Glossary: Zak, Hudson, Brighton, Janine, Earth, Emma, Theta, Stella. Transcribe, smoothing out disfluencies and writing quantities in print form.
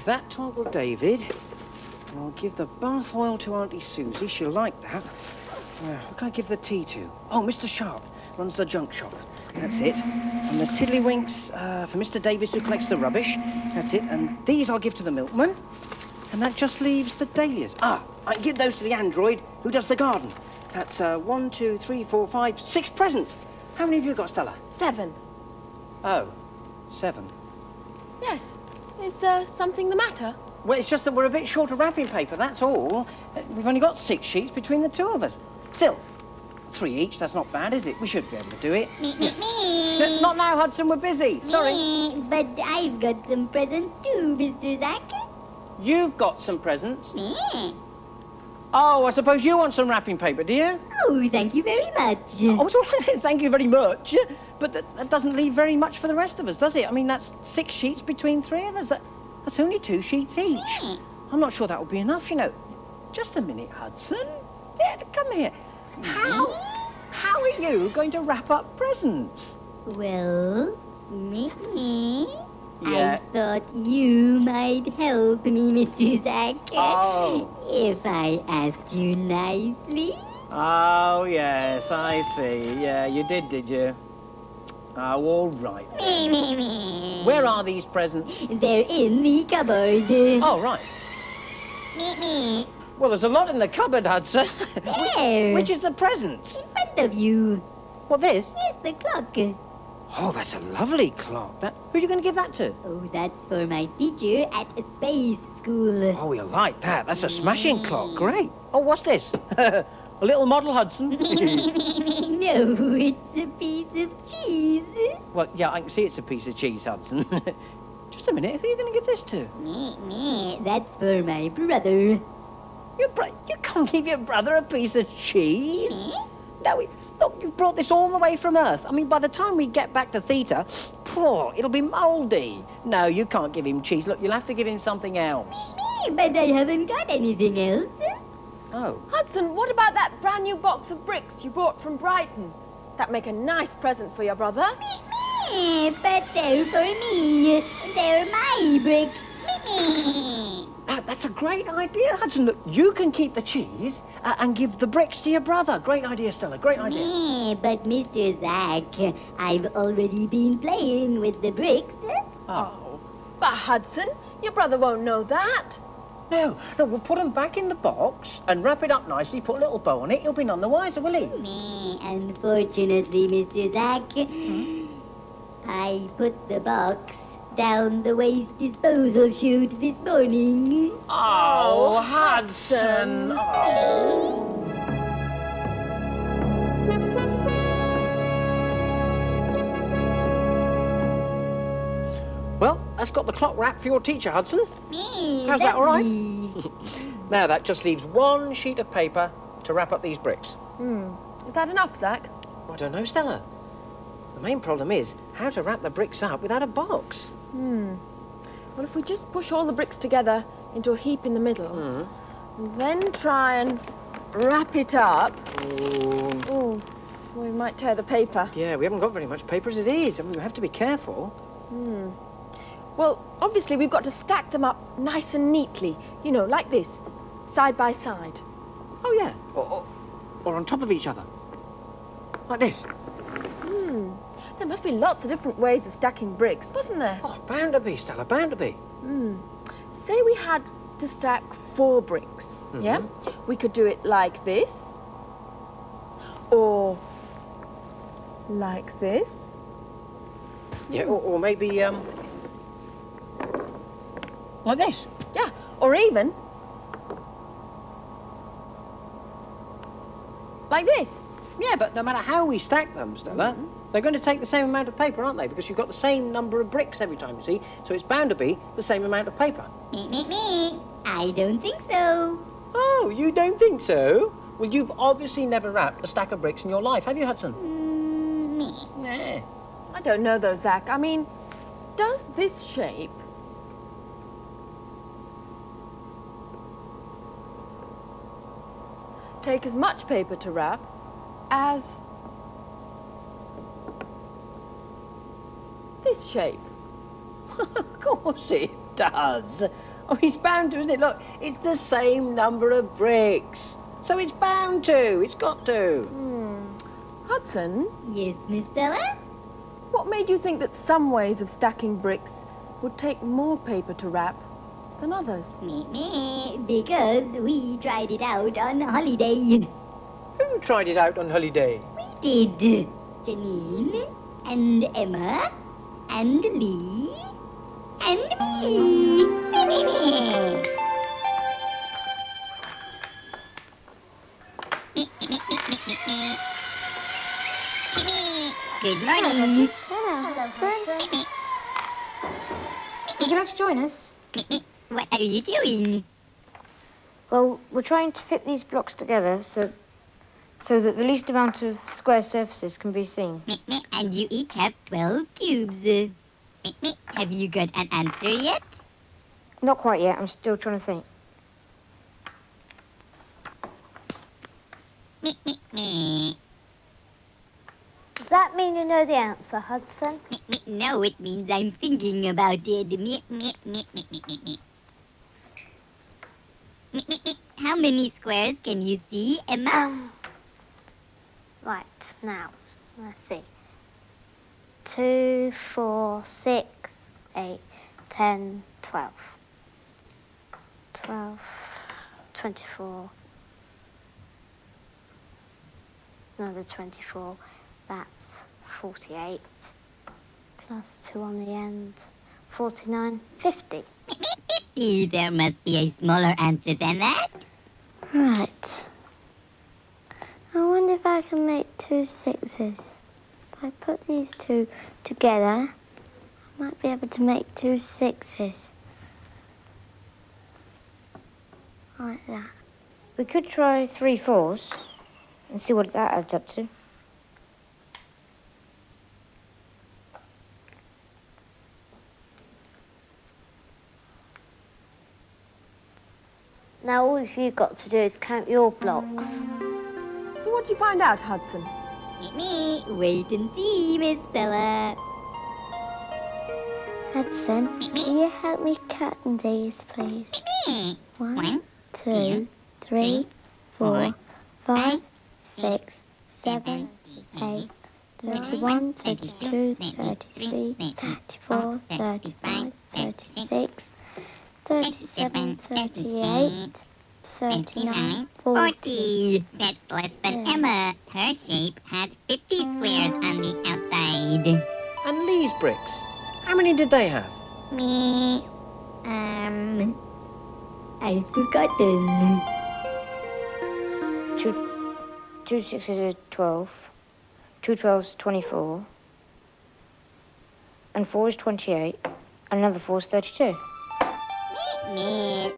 give that to Uncle David. And I'll give the bath oil to Auntie Susie. She'll like that. Who can I give the tea to? Oh, Mr. Sharp runs the junk shop. That's it. And the tiddlywinks for Mr. Davis, who collects the rubbish. That's it. And these I'll give to the milkman. And that just leaves the dahlias. Ah, I can give those to the android who does the garden. That's 6 presents. How many have you got, Stella? 7. Oh, 7. Yes. Is something the matter? Well, it's just that we're a bit short of wrapping paper, that's all. We've only got 6 sheets between the two of us. Still, 3 each, that's not bad, is it? We should be able to do it. Me, me, me. No, not now, Hudson, we're busy. Sorry. Me, but I've got some presents too, Mr. Zak. You've got some presents? Me. Oh, I suppose you want some wrapping paper, do you? Oh, thank you very much. Oh, sorry, thank you very much. But that doesn't leave very much for the rest of us, does it? I mean, that's 6 sheets between 3 of us. That's only 2 sheets each. Mm. I'm not sure that would be enough, you know. Just a minute, Hudson. Yeah, come here. How are you going to wrap up presents? Well, yeah. I thought you might help me, Mr. Zak. Oh. If I asked you nicely. Oh, yes, I see. Yeah, you did you? Oh, all right. Where are these presents? They're in the cupboard. Oh, right. Well, there's a lot in the cupboard, Hudson. There. Which is the presents? In front of you. What, this? Yes, the clock. Oh, that's a lovely clock. Who are you going to give that to? Oh, that's for my teacher at a space school. Oh, you'll like that. That's a smashing clock. Great. Oh, what's this? A little model, Hudson? No, it's a piece of cheese. Well, yeah, I can see it's a piece of cheese, Hudson. Just a minute, who are you going to give this to? Me. That's for my brother. Your brother? You can't give your brother a piece of cheese? No, look, you've brought this all the way from Earth. I mean, by the time we get back to Theta, poor, it'll be mouldy. No, you can't give him cheese. Look, you'll have to give him something else. Me, but I haven't got anything else. Oh. Hudson, what about that brand new box of bricks you bought from Brighton? That'd make a nice present for your brother. Me, but they're for me. They're my bricks. Me. That's a great idea, Hudson. Look, you can keep the cheese and give the bricks to your brother. Great idea, Stella. Great idea. Me, but Mr. Zak, I've already been playing with the bricks. Oh. But Hudson, your brother won't know that. No, we'll put them back in the box and wrap it up nicely, put a little bow on it. He'll be none the wiser, will he? Me, unfortunately, Mr. Zak, I put the box down the waste disposal chute this morning. Oh, Hudson! Oh. Well, that's got the clock wrapped for your teacher, Hudson. How's that, all right? Now, that just leaves 1 sheet of paper to wrap up these bricks. Is that enough, Zak? I don't know, Stella. The main problem is how to wrap the bricks up without a box. Well, if we just push all the bricks together into a heap in the middle, and then try and wrap it up... Ooh, we might tear the paper. Yeah, we haven't got very much paper as it is. I mean, we have to be careful. Well, obviously, we've got to stack them up nice and neatly. You know, like this, side by side. Oh, yeah. Or on top of each other. Like this. There must be lots of different ways of stacking bricks, wasn't there? Oh, bound to be, Stella, bound to be. Say we had to stack 4 bricks, yeah? We could do it like this. Or like this. Yeah, or maybe, like this? Yeah, or even like this. Yeah, but no matter how we stack them, Stella, they're going to take the same amount of paper, aren't they? Because you've got the same number of bricks every time, you see? So it's bound to be the same amount of paper. Me. I don't think so. Oh, you don't think so? Well, you've obviously never wrapped a stack of bricks in your life, have you, Hudson? Me. Nah. I don't know, though, Zak. I mean, does this shape... take as much paper to wrap as this shape? Of course it does. Oh, it's bound to, isn't it? Look, it's the same number of bricks. So it's bound to. It's got to. Hudson? Yes, Miss Stella? What made you think that some ways of stacking bricks would take more paper to wrap than others? Because we tried it out on holiday. Who tried it out on holiday? We did. Janine and Emma and Lee and me. Good morning. Hello, sir. Would you like to join us? What are you doing? Well, we're trying to fit these blocks together so that the least amount of square surfaces can be seen. And you each have 12 cubes. Have you got an answer yet? Not quite yet. I'm still trying to think. Does that mean you know the answer, Hudson? No, it means I'm thinking about it. How many squares can you see, Emma? Right, now, let's see. 2, 4, 6, 8, 10, 12. 12, 24. Another 24. That's 48. Plus 2 on the end. 49. 50. 50. There must be a smaller answer than that. Right. I wonder if I can make 2 6s. If I put these two together, I might be able to make 2 6s. Like that. We could try 3 4s and see what that adds up to. Now all you've got to do is count your blocks. So what do you find out, Hudson? Wait and see, Miss Stella. Hudson, will you help me counting these, please? 1, 2, 3, 4, 5, 6, 7, 8, 31, 32, 33, 34, 35, 36, 37, 38, 39, 40. That's less than Emma. Her shape has 50 squares on the outside. And Lee's bricks, how many did they have? I've forgotten. 2 6s are 12. 2 12s are 24. And 4 is 28. Another 4 is 32.